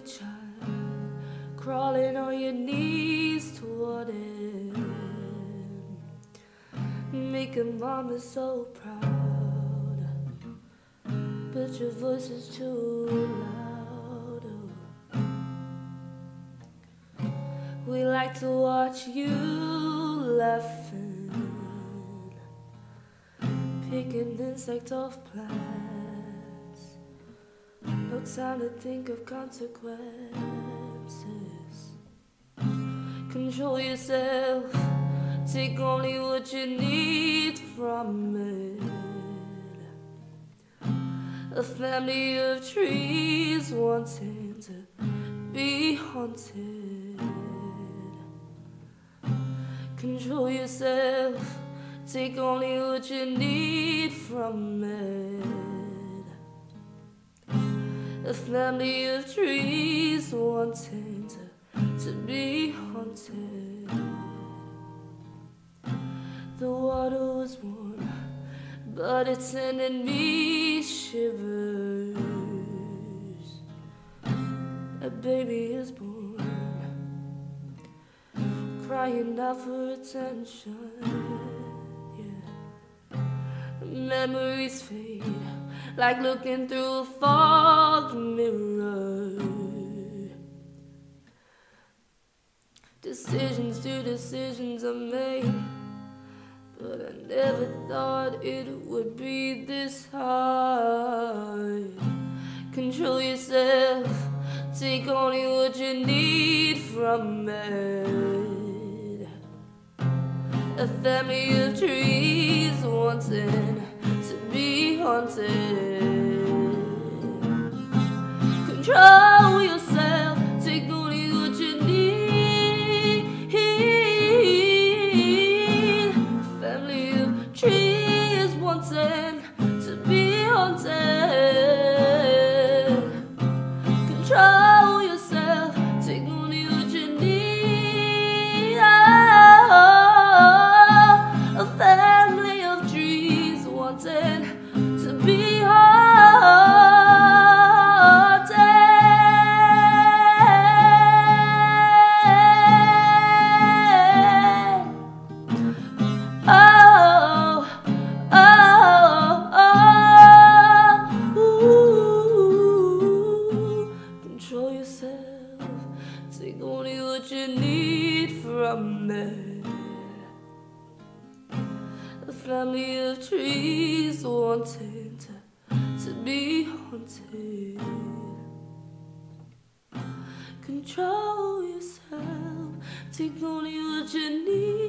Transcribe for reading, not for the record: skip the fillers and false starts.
a child, crawling on your knees toward him, making mama so proud, but your voice is too loud. Oh. We like to watch you laughing, picking insects off plants. No time to think of consequences. Control yourself, take only what you need from it. A family of trees wanting to be haunted. Control yourself, take only what you need from it. A family of trees wanting to be haunted. The water was warm, but it sending me shivers. A baby is born, crying out for attention. Yeah. Memories fade like looking through a fog mirror. Decisions to decisions are made, but I never thought it would be this hard. Control yourself, take only what you need from it. A family of trees wanting to be haunted. Control yourself, take only what you need. Family of trees wanting to be haunted. Control yourself, take only what you need. Oh, a family of trees wanting to be haunted. Oh, oh, oh, ooh. Control yourself, take only what you need from me. A family of trees wanting to be haunted. Control yourself, take only what you need.